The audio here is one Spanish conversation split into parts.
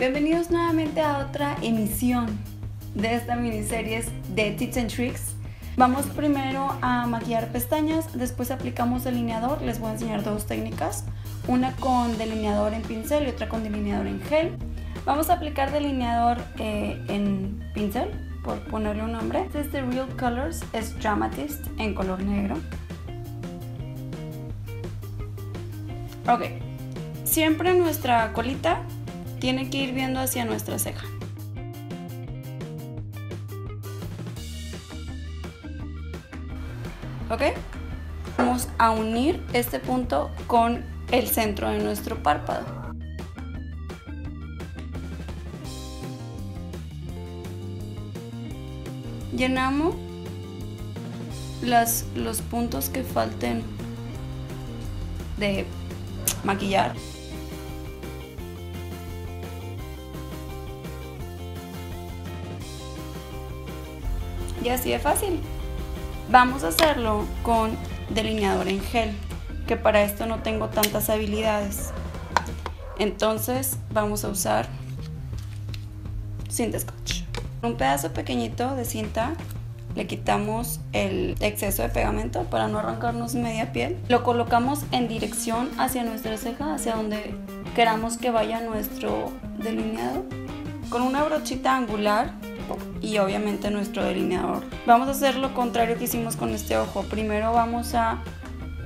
Bienvenidos nuevamente a otra emisión de esta miniserie de Tips and Tricks. Vamos primero a maquillar pestañas, después aplicamos delineador. Les voy a enseñar dos técnicas, una con delineador en pincel y otra con delineador en gel. Vamos a aplicar delineador en pincel, por ponerle un nombre. Este es The Real Colors, es Dramatist en color negro. Ok, siempre nuestra colita tiene que ir viendo hacia nuestra ceja. Ok, vamos a unir este punto con el centro de nuestro párpado. Llenamos los puntos que falten de maquillar. Y así de fácil. Vamos a hacerlo con delineador en gel, que para esto no tengo tantas habilidades. Entonces vamos a usar cinta scotch. Un pedazo pequeñito de cinta, le quitamos el exceso de pegamento para no arrancarnos media piel. Lo colocamos en dirección hacia nuestra ceja, hacia donde queramos que vaya nuestro delineado. Con una brochita angular y obviamente nuestro delineador. Vamos a hacer lo contrario que hicimos con este ojo. Primero vamos a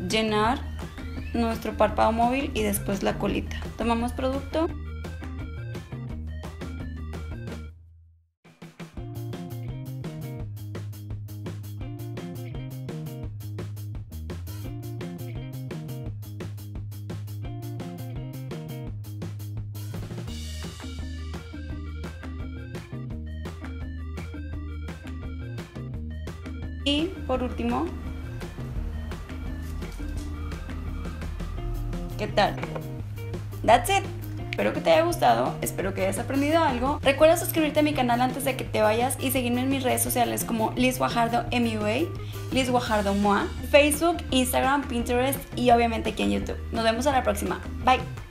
llenar nuestro párpado móvil y después la colita. Tomamos producto. Y por último, ¿qué tal? That's it. Espero que te haya gustado, espero que hayas aprendido algo. Recuerda suscribirte a mi canal antes de que te vayas y seguirme en mis redes sociales como Liz Guajardo MUA, Liz Guajardo MUA, Facebook, Instagram, Pinterest y obviamente aquí en YouTube. Nos vemos a la próxima. Bye.